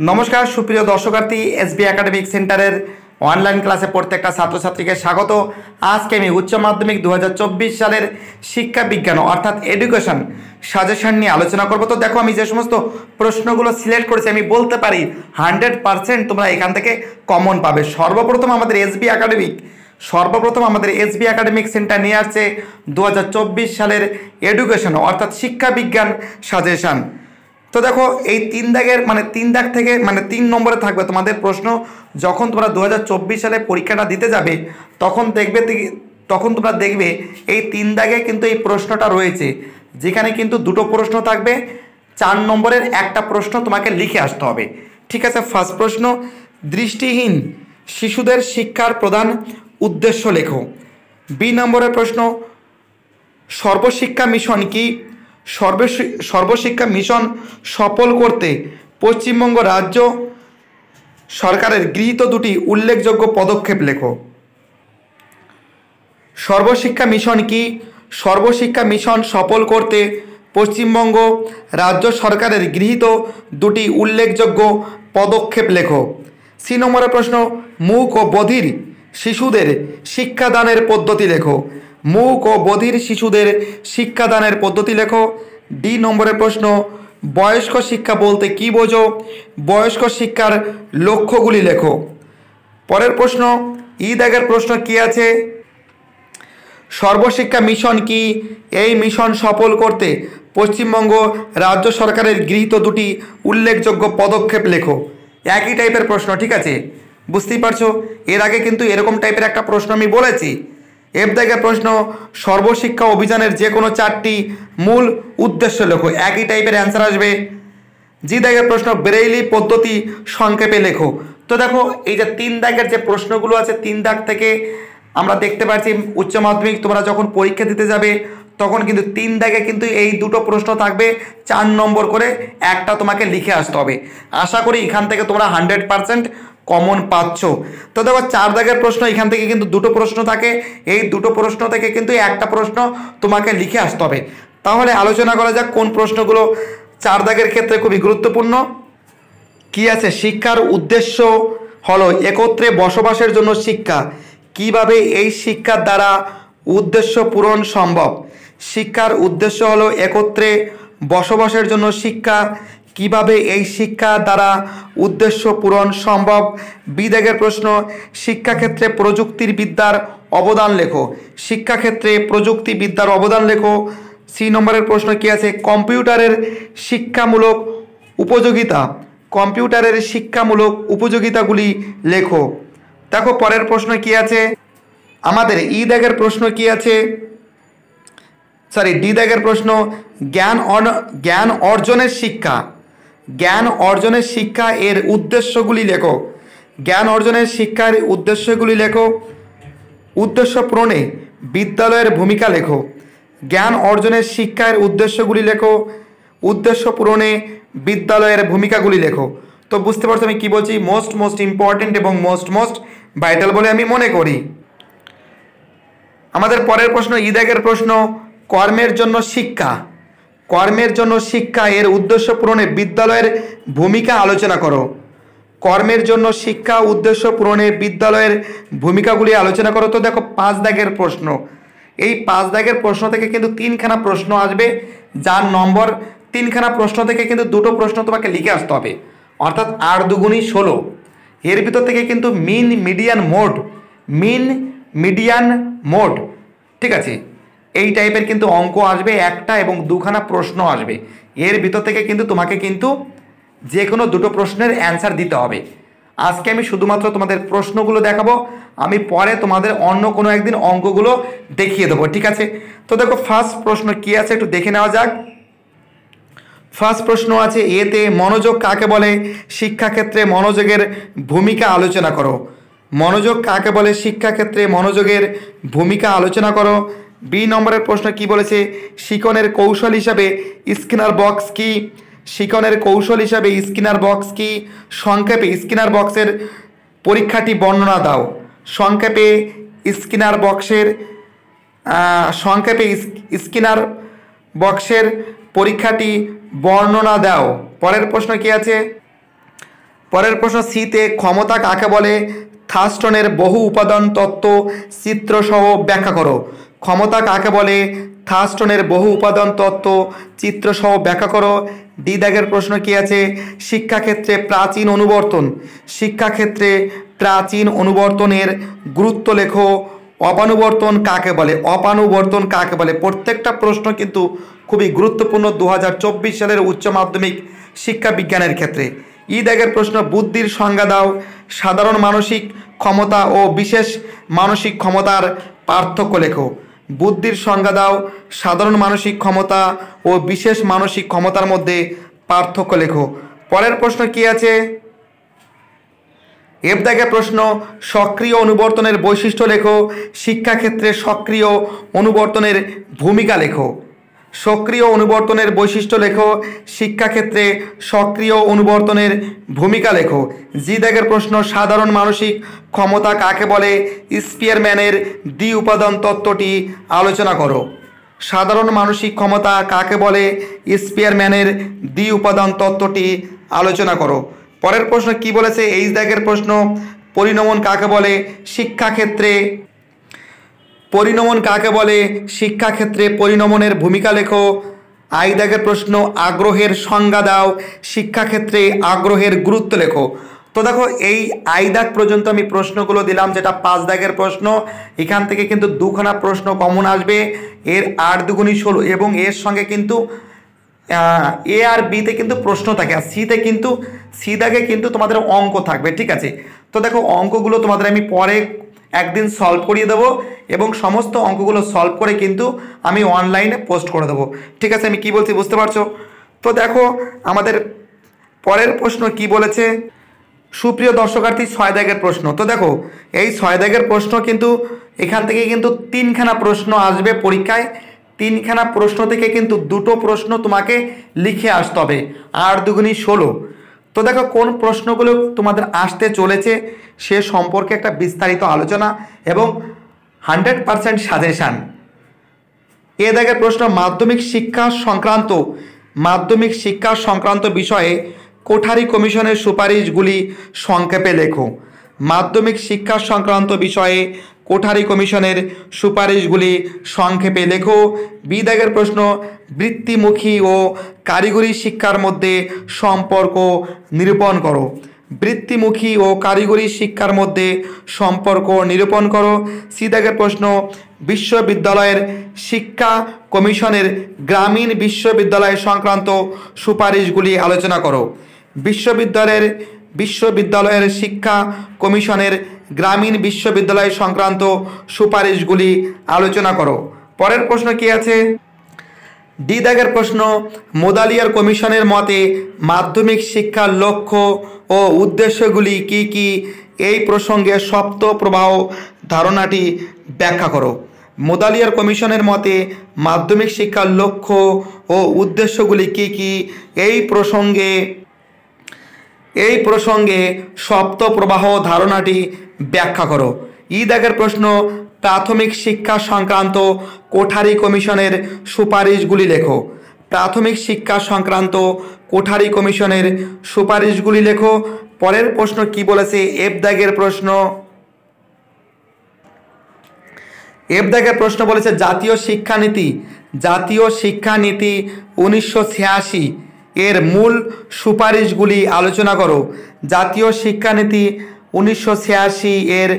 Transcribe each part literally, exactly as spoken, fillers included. नमस्कार सुप्रिय दर्शकार्थी एसबी एकाडेमिक सेंटारेर अनलाइन क्लासे प्रत्येकटा छात्र छात्री के स्वागत। आज के उच्च माध्यमिक दो हज़ार चौबीस साल शिक्षा विज्ञान अर्थात एडुकेशन सजेशन नहीं आलोचना करब। तो देखो जे समस्त प्रश्नगुलो सिलेक्ट करेছি हंड्रेड पार्सेंट तुम्हारा एखान कमन पा। सर्वप्रथम एसबी एकाडेमिक सर्वप्रथम हमारे एस बी एकाडेमिक सेंटर नहीं आसছে दो हज़ार चौबीस साल एडुकेशन अर्थात शिक्षा विज्ञान सजेशन। तो देखो ये तीन दागेर माने तीन दाग थेके माने तीन नम्बरे थाकबे तुम्हारे प्रश्न। जखन तुम्हारा दो हज़ार चौबीस साले परीक्षाटा दिते जाबे तखन देखबे तखन तुम्हारा देखबे ये तीन दागे किन्तु ये प्रश्नटा रयेछे जेखाने किन्तु दुटो प्रश्न थाकबे। चार नम्बरेर एकटा प्रश्न तुम्हें लिखे आसते होबे, ठीक आछे। फार्स्ट प्रश्न, दृष्टिहीन शिशुदेर शिक्षार प्रधान उद्देश्य लेखो। बी नम्बरेर प्रश्न, सर्वशिक्षा मिशन की सर्वशिक्षा मिशन सफल करते पश्चिम बंग राज्य सरकार गृहीत दुटी उल्लेखयोग्य पदक्षेप लेखो। सर्वशिक्षा मिशन की सर्वशिक्षा मिशन सफल करते पश्चिम बंग राज्य सरकार गृहीत दुटी उल्लेखयोग्य पदक्षेप लेखो। सी नम्बर प्रश्न, मूक और बधिर शिशुदेर शिक्षादान पद्धति लेखो। मूक और बधिर शिशुदेर शिक्षादान पद्धति लेखो। डी नम्बर प्रश्न, वयस्क शिक्षा बोलते कि बोझो, वयस्क शिक्षार लक्ष्यगुली लेखो। परेर प्रश्न, ई दागेर प्रश्न कि आछे, सर्वशिक्षा मिशन की एई मिशन सफल करते पश्चिमबंग राज्य सरकारेर गृहीत दुटी उल्लेखयोग्य पदक्षेप लेखो। एक ही टाइपेर प्रश्न, ठीक आछे, बुझतेई पारछो। एर आगे किन्तु एरकम टाइपेर एकटा प्रश्न आमि बोलेছি। एफ दागের प्रश्न, सर्वशिक्षा अभियान जे कोनो चारटी मूल उद्देश्य लेखो। एक ही टाइपेर आंसर आसবে। जी दागের प्रश्न, ब्रेइली पद्धति संक्षेपे लेखो। तो देखो এই যে तीन दागের যে প্রশ্নগুলো আছে तीन দাগ থেকে আমরা দেখতে পাচ্ছি উচ্চ মাধ্যমিক তোমরা যখন পরীক্ষা দিতে যাবে তখন কিন্তু তিন দাগে কিন্তু এই দুটো প্রশ্ন থাকবে। চার নম্বর করে একটা তোমাকে লিখে আসতে হবে। আশা করি এখান থেকে তোমরা হান্ড্রেড পার্সেন্ট কমন পাচ্ছ। তো দেখো চার দাগের প্রশ্ন, এখান থেকে কিন্তু দুটো প্রশ্ন থাকে। এই দুটো প্রশ্ন থেকে কিন্তু একটা প্রশ্ন তোমাকে লিখে আসতে হবে। তাহলে আলোচনা করা যাক কোন প্রশ্নগুলো চার দাগের ক্ষেত্রে খুবই গুরুত্বপূর্ণ। কি আছে? শিক্ষার উদ্দেশ্য হলো একত্রে বসবাসের জন্য শিক্ষা। কিভাবে এই শিক্ষার দ্বারা উদ্দেশ্য পূরণ সম্ভব? শিক্ষার উদ্দেশ্য হলো একত্রে বসবাসের জন্য শিক্ষা। কিভাবে এই শিক্ষা দ্বারা উদ্দেশ্য পূরণ সম্ভব? বি দাগের প্রশ্ন, শিক্ষাক্ষেত্রে প্রযুক্তির বিদ্যার অবদান লেখো। শিক্ষাক্ষেত্রে প্রযুক্তি বিদ্যার অবদান লেখো। সি নম্বরের প্রশ্ন কি আছে? কম্পিউটারের শিক্ষামূলক উপযোগিতা, কম্পিউটারের শিক্ষামূলক উপযোগিতাগুলি লেখো। দেখো পরের প্রশ্ন কি আছে আমাদের। ই দাগের প্রশ্ন কি আছে সরি ডি দাগের প্রশ্ন, জ্ঞান জ্ঞান অর্জনের শিক্ষা, জ্ঞান অর্জনের শিক্ষা এর উদ্দেশ্যগুলি লেখো। জ্ঞান অর্জনের শিক্ষার উদ্দেশ্যগুলি লেখো। উদ্দেশ্য পূরণে বিদ্যালয়ের ভূমিকা লেখো। জ্ঞান অর্জনের শিক্ষার উদ্দেশ্যগুলি লেখো। উদ্দেশ্য পূরণে বিদ্যালয়ের ভূমিকাগুলি লেখো। তো বুঝতে পারছো আমি কী বলছি? মোস্ট মোস্ট ইম্পর্টেন্ট এবং মোস্ট মোস্ট ভাইটাল বলে আমি মনে করি। আমাদের পরের প্রশ্ন, ই দাগের প্রশ্ন, কর্মের জন্য শিক্ষা, কর্মের জন্য শিক্ষা এর উদ্দেশ্য পূরণে বিদ্যালয়ের ভূমিকা আলোচনা করো। কর্মের জন্য শিক্ষা উদ্দেশ্য পূরণে বিদ্যালয়ের ভূমিকাগুলি আলোচনা করো। তো দেখো পাঁচ দাগের প্রশ্ন, এই পাঁচ দাগের প্রশ্ন থেকে কিন্তু তিনখানা প্রশ্ন আসবে। যার নম্বর তিনখানা প্রশ্ন থেকে কিন্তু দুটো প্রশ্ন তোমাকে লিখে আসতে হবে, অর্থাৎ আট দুগুণই ষোলো। এর ভিতর থেকে কিন্তু mean median mode, mean median mode, ঠিক আছে, এই টাইপের কিন্তু অঙ্ক আসবে একটা এবং দুখানা প্রশ্ন আসবে। এর ভিতর থেকে কিন্তু তোমাকে কিন্তু যে কোনো দুটো প্রশ্নের অ্যান্সার দিতে হবে। আজকে আমি শুধুমাত্র তোমাদের প্রশ্নগুলো দেখাবো, আমি পরে তোমাদের অন্য কোনো একদিন অঙ্কগুলো দেখিয়ে দেবো, ঠিক আছে। তো দেখো ফার্স্ট প্রশ্ন কি আছে একটু দেখে নেওয়া যাক। ফার্স্ট প্রশ্ন আছে এতে, মনোযোগ কাকে বলে? শিক্ষাক্ষেত্রে মনোযোগের ভূমিকা আলোচনা করো। মনোযোগ কাকে বলে? শিক্ষাক্ষেত্রে মনোযোগের ভূমিকা আলোচনা করো। বি নম্বরের প্রশ্ন কি বলেছে? শিখনের কৌশল হিসাবে স্কিনার বক্স কি? শিখনের কৌশল হিসাবে স্কিনার বক্স কি? সংক্ষেপে স্কিনার বক্সের পরীক্ষাটি বর্ণনা দাও। সংক্ষেপে স্কিনার বক্সের সংক্ষেপে স্কিনার বক্সের পরীক্ষাটি বর্ণনা দাও। পরের প্রশ্ন কি আছে? পরের প্রশ্ন সিতে ক্ষমতা কাকে বলে? থার্স্টনের বহু উপাদান তত্ত্ব চিত্রসহ ব্যাখ্যা করো। ক্ষমতা কাকে বলে? থার্স্টনের বহু উপাদান তত্ত্ব চিত্রসহ ব্যাখ্যা করো। ডি দাগের প্রশ্ন কি আছে? শিক্ষাক্ষেত্রে প্রাচীন অনুবর্তন, শিক্ষাক্ষেত্রে প্রাচীন অনুবর্তনের গুরুত্ব লেখো। অপানুবর্তন কাকে বলে? অপানুবর্তন কাকে বলে? প্রত্যেকটা প্রশ্ন কিন্তু খুবই গুরুত্বপূর্ণ দু হাজার চব্বিশ সালের উচ্চ মাধ্যমিক শিক্ষা বিজ্ঞানের ক্ষেত্রে। ই দাগের প্রশ্ন বুদ্ধির সংজ্ঞা দাও। সাধারণ মানসিক ক্ষমতা ও বিশেষ মানসিক ক্ষমতার পার্থক্য লেখো। বুদ্ধির সংজ্ঞা দাও, সাধারণ মানসিক ক্ষমতা ও বিশেষ মানসিক ক্ষমতার মধ্যে পার্থক্য লেখো। পরের প্রশ্ন কি আছে? এফ দাগের প্রশ্ন সক্রিয় অনুবর্তনের বৈশিষ্ট্য লেখো। শিক্ষাক্ষেত্রে সক্রিয় অনুবর্তনের ভূমিকা লেখো। সক্রিয় অনুবর্তনের বৈশিষ্ট্য লেখো। শিক্ষাক্ষেত্রে সক্রিয় অনুবর্তনের ভূমিকা লেখো। জি দাগের প্রশ্ন সাধারণ মানসিক ক্ষমতা কাকে বলে? স্পিয়ারম্যানের দ্বি উপাদান তত্ত্বটি আলোচনা করো। সাধারণ মানসিক ক্ষমতা কাকে বলে? স্পিয়ারম্যানের দ্বি উপাদান তত্ত্বটি আলোচনা করো। পরের প্রশ্ন কি বলেছে? এইচ দাগের প্রশ্ন পরিণমন কাকে বলে? শিক্ষাক্ষেত্রে পরিণমন কাকে বলে? শিক্ষাক্ষেত্রে পরিণমনের ভূমিকা লেখো। আই দাগের প্রশ্ন আগ্রহের সংজ্ঞা দাও। শিক্ষাক্ষেত্রে আগ্রহের গুরুত্ব লেখো। তো দেখো এই আই দাগ পর্যন্ত আমি প্রশ্নগুলো দিলাম, যেটা পাঁচ দাগের প্রশ্ন। এখান থেকে কিন্তু দুখানা প্রশ্ন কমন আসবে, এর আট দুগুণি ষোলো, এবং এর সঙ্গে কিন্তু এ আর বিতে কিন্তু প্রশ্ন থাকে, আর সিতে কিন্তু সি দাগে কিন্তু তোমাদের অঙ্ক থাকবে। ঠিক আছে, তো দেখো অঙ্কগুলো তোমাদের আমি পরে একদিন সলভ করিয়ে দেবো, এবং সমস্ত অঙ্কগুলো সলভ করে কিন্তু আমি অনলাইনে পোস্ট করে দেবো। ঠিক আছে, আমি কি বলছি বুঝতে পারছো? তো দেখো আমাদের পরের প্রশ্ন কি বলেছে? সুপ্রিয় দর্শকার্থী, ছয় দাগের প্রশ্ন। তো দেখো এই ছয় দাগের প্রশ্ন কিন্তু এখান থেকে কিন্তু তিনখানা প্রশ্ন আসবে পরীক্ষায়। তিনখানা প্রশ্ন থেকে কিন্তু দুটো প্রশ্ন তোমাকে লিখে আসতে হবে, আর দুগুণি ষোলো। তো দেখো কোন প্রশ্নগুলো তোমাদের আসতে চলেছে সে সম্পর্কে একটা বিস্তারিত আলোচনা এবং হান্ড্রেড পারসেন্ট সাজেশান। এ দাগের প্রশ্ন মাধ্যমিক শিক্ষা সংক্রান্ত মাধ্যমিক শিক্ষা সংক্রান্ত বিষয়ে কোঠারি কমিশনের সুপারিশগুলি সংক্ষেপে লেখো। মাধ্যমিক শিক্ষা সংক্রান্ত বিষয়ে কোঠারি কমিশনের সুপারিশগুলি সংক্ষেপে লেখো। বি দাগের প্রশ্ন বৃত্তিমুখী ও কারিগরি শিক্ষার মধ্যে সম্পর্ক নিরূপণ করো। বৃত্তিমুখী ও কারিগরি শিক্ষার মধ্যে সম্পর্ক নিরূপণ করো। সি দাগের প্রশ্ন বিশ্ববিদ্যালয়ের শিক্ষা কমিশনের গ্রামীণ বিশ্ববিদ্যালয় সংক্রান্ত সুপারিশগুলি আলোচনা করো। বিশ্ববিদ্যালয়ের বিশ্ববিদ্যালয়ের শিক্ষা কমিশনের গ্রামীণ বিশ্ববিদ্যালয় সংক্রান্ত সুপারিশগুলি আলোচনা করো। পরের প্রশ্ন কি আছে? ডি দাগের প্রশ্ন মুদালিয়ার কমিশনের মতে মাধ্যমিক শিক্ষার লক্ষ্য ও উদ্দেশ্যগুলি কি কি? এই প্রসঙ্গে সপ্ত প্রবাহ ধারণাটি ব্যাখ্যা করো। মুদালিয়ার কমিশনের মতে মাধ্যমিক শিক্ষার লক্ষ্য ও উদ্দেশ্যগুলি কি কি? এই প্রসঙ্গে এই প্রসঙ্গে সপ্তপ্রবাহ ধারণাটি ব্যাখ্যা করো। ই দাগের প্রশ্ন প্রাথমিক শিক্ষা সংক্রান্ত কোঠারি কমিশনের সুপারিশগুলি লেখো। প্রাথমিক শিক্ষা সংক্রান্ত কোঠারি কমিশনের সুপারিশগুলি লেখো। পরের প্রশ্ন কি বলেছে? এফ দাগের প্রশ্ন এফ দাগের প্রশ্ন বলেছে জাতীয় শিক্ষানীতি জাতীয় শিক্ষানীতি উনিশশো ছিয়াশি এর মূল সুপারিশগুলি আলোচনা করো। জাতীয় শিক্ষানীতি উনিশশো ছিয়াশি এর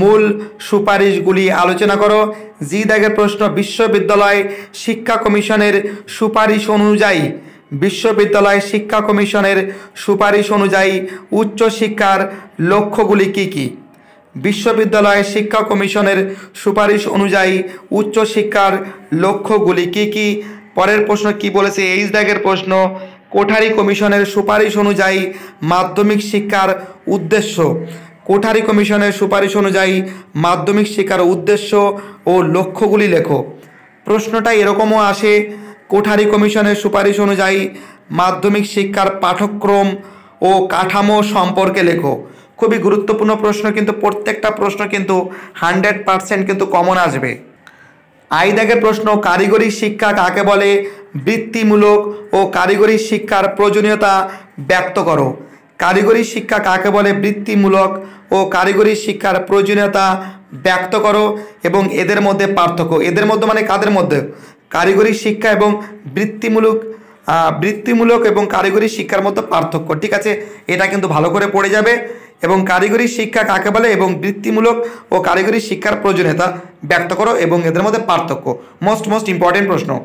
মূল সুপারিশগুলি আলোচনা করো। জি দাগের প্রশ্ন বিশ্ববিদ্যালয় শিক্ষা কমিশনের সুপারিশ অনুযায়ী বিশ্ববিদ্যালয় শিক্ষা কমিশনের সুপারিশ অনুযায়ী উচ্চশিক্ষার লক্ষ্যগুলি কী কী? বিশ্ববিদ্যালয় শিক্ষা কমিশনের সুপারিশ অনুযায়ী উচ্চশিক্ষার লক্ষ্যগুলি কী কী? পরের প্রশ্ন কি বলেছে? এইচ দাগের প্রশ্ন কোঠারি কমিশনের সুপারিশ অনুযায়ী মাধ্যমিক শিক্ষার উদ্দেশ্য কোঠারি কমিশনের সুপারিশ অনুযায়ী মাধ্যমিক শিক্ষার উদ্দেশ্য ও লক্ষ্যগুলি লেখো। প্রশ্নটা এরকমও আসে, কোঠারি কমিশনের সুপারিশ অনুযায়ী মাধ্যমিক শিক্ষার পাঠক্রম ও কাঠামো সম্পর্কে লেখো। খুবই গুরুত্বপূর্ণ প্রশ্ন, কিন্তু প্রত্যেকটা প্রশ্ন কিন্তু হান্ড্রেড পারসেন্ট কিন্তু কমন আসবে। আই দাগের প্রশ্ন কারিগরি শিক্ষা কাকে বলে? বৃত্তিমূলক ও কারিগরি শিক্ষার প্রয়োজনীয়তা ব্যক্ত করো। कारिगरी शिक्षा काके बोले बृत्तिमूलक और कारिगरी शिक्षार प्रयोजनीयता व्यक्त करो एवं एर मध्य पार्थक्य एर मध्य माने कादेर मध्य कारिगरी शिक्षा एवं बृत्तिमूलक बृत्तिमूलक एवं कारिगरी शिक्षार मध्य पार्थक्य ठीक आछे एटा किन्तु भालो करे पड़े जाबे एवं कारिगरी शिक्षा काके बोले एवं बृत्तिमूलक और कारिगरी शिक्षार प्रयोजनीयता व्यक्त करो एवं एर मध्य पार्थक्य मोस्ट मोस्ट इम्पर्टेंट प्रश्न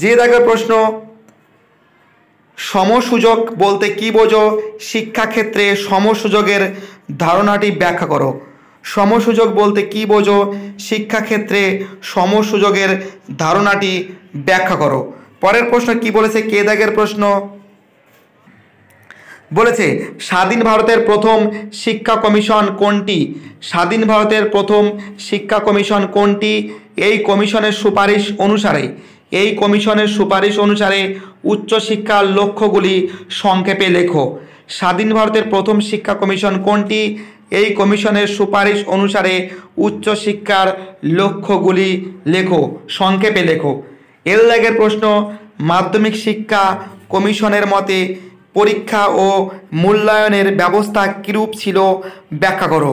जे दागे प्रश्न समसुयोग बोलते कि बोझो शिक्षा क्षेत्रे समसुयोगेर धारणाटी व्याख्या करो समसुयोग बोलते कि बोझो शिक्षा क्षेत्रे समसुयोगेर धारणाटी व्याख्या करो परेर प्रश्न कि बोलेछे के दागेर प्रश्न बोलेछे स्वाधीन भारतेर प्रथम शिक्षा कमिशन कोनटी स्वाधीन भारतेर प्रथम शिक्षा कमिशन कोनटी एई कमिशनेर सुपारिश अनुसारे এই কমিশনের সুপারিশ অনুসারে উচ্চ শিক্ষার লক্ষ্যগুলি সংক্ষেপে লেখো স্বাধীন ভারতের প্রথম শিক্ষা কমিশন কোনটি এই কমিশনের সুপারিশ অনুসারে উচ্চ শিক্ষার লক্ষ্যগুলি লেখো সংক্ষেপে লেখো এর লাগের প্রশ্ন মাধ্যমিক শিক্ষা কমিশনের মতে পরীক্ষা ও মূল্যায়নের ব্যবস্থা কিরূপ ছিল ব্যাখ্যা করো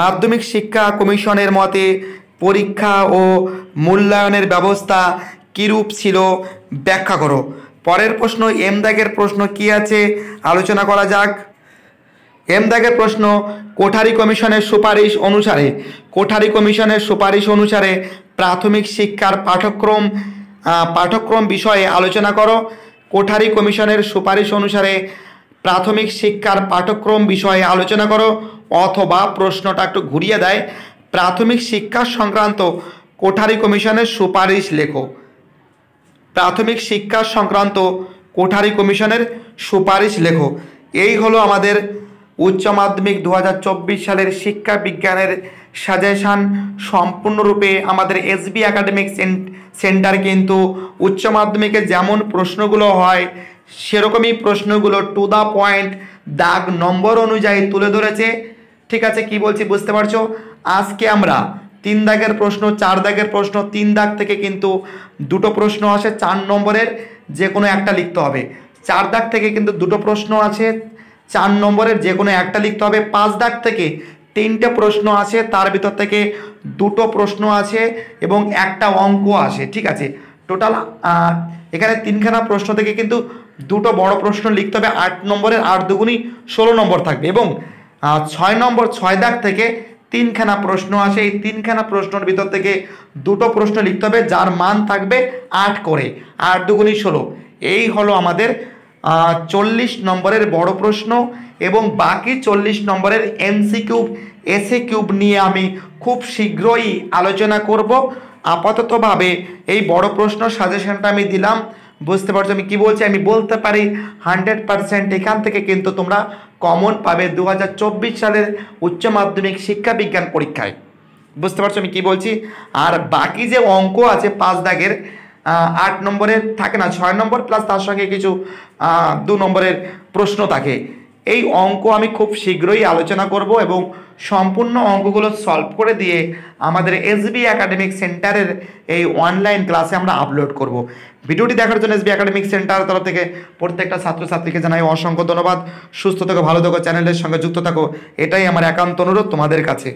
মাধ্যমিক শিক্ষা কমিশনের মতে পরীক্ষা ও মূল্যায়নের ব্যবস্থা কিরূপ ছিল ব্যাখ্যা করো পরের প্রশ্ন এম দাগের প্রশ্ন কি আছে আলোচনা করা যাক এম দাগের প্রশ্ন কোঠারি কমিশনের সুপারিশ অনুসারে কোঠারি কমিশনের সুপারিশ অনুসারে প্রাথমিক শিক্ষার পাঠ্যক্রম পাঠ্যক্রম বিষয়ে আলোচনা করো কোঠারি কমিশনের সুপারিশ অনুসারে প্রাথমিক শিক্ষার পাঠ্যক্রম বিষয়ে আলোচনা করো অথবা প্রশ্নটা একটু ঘুরিয়ে দেয় প্রাথমিক শিক্ষা সংক্রান্ত কোঠারি কমিশনের সুপারিশ লেখো प्राथमिक शिक्षा संक्रांत कोठारी कमिशनर सुपारिश लेखो यही हलो आमादेर उच्च माध्यमिक दो हज़ार चौबीस साल शिक्षा विज्ञान सजेशन सम्पूर्ण रूपे आमादेर एस बी एकाडेमिक सेंटर किन्तु उच्च माध्यमिक जेमन प्रश्नगुलो हय सेरकमई प्रश्नगुलो टू दा पॉइंट दाग नम्बर अनुयायी तुले धरेछे ठीक आछे कि बोलछि बुझते पारछो आज के आमरा तीन दागेर प्रश्न चार दागेर प्रश्न तीन दाग थेके किन्तु दुटो प्रश्न आछे चार नम्बरेर जे कोनो एकटा लिखते होबे चार दाग थेके किन्तु दुटो प्रश्न आछे चार नम्बरेर जे कोनो एकटा लिखते होबे पाँच दाग थेके तीनटे प्रश्न आछे तार भितर थेके दुटो प्रश्न आछे एबं एकटा अंक आछे ठीक आछे टोटाल एखाने तीनखाना प्रश्न थेके किन्तु दुटो बड़ो प्रश्न लिखते होबे आठ नम्बरेर आठ दुगुणी षोलो नम्बर थाकबे एबं छय नम्बर छय दाग थेके तीनखाना प्रश्न आछे एई तीनखाना प्रश्नर भितर थेके दुटो प्रश्न लिखते होबे जार मान थाकबे आठ करे आठ दुगुणी षोलो एई हलो आमादेर चल्लिस नम्बरेर बड़ो प्रश्न एबं बाकी चल्लिस नम्बरेर एमसिकिउ एसे किउब निये आमि खूब शीघ्रई आलोचना करब आपाततभावे एई बड़ो प्रश्न साजेशनटा आमि दिलाम बुझते पारছো আমি কি বলছি আমি বলতে পারি হান্ড্रेड পার্सेंट এখান থেকে কিন্তু তোমরা কমন পাবে দু হাজার চব্বিশ সালের উচ্চ মাধ্যমিক শিক্ষা বিজ্ঞান পরীক্ষায় বুঝতে পারছো আমি কি বলছি আর বাকি যে অঙ্ক আছে পাঁচ দাগের আট নম্বরের থাকে না ছয় নম্বর প্লাস তার সঙ্গে কিছু দু নম্বরের প্রশ্ন থাকে এই অঙ্ক আমি খুব শীঘ্রই আলোচনা করব এবং সম্পূর্ণ অঙ্কগুলো সলভ করে দিয়ে আমাদের এসবি একাডেমিক সেন্টারের এই অনলাইন ক্লাসে আমরা আপলোড করব ভিডিওটি দেখার জন্য এসবি একাডেমিক সেন্টার তরফ থেকে প্রত্যেকটা ছাত্রছাত্রীকে জানাই অসংখ্য ধন্যবাদ সুস্থ থেকো ভালো থেকো চ্যানেলের সঙ্গে যুক্ত থাকো এটাই আমার একান্ত অনুরোধ তোমাদের কাছে।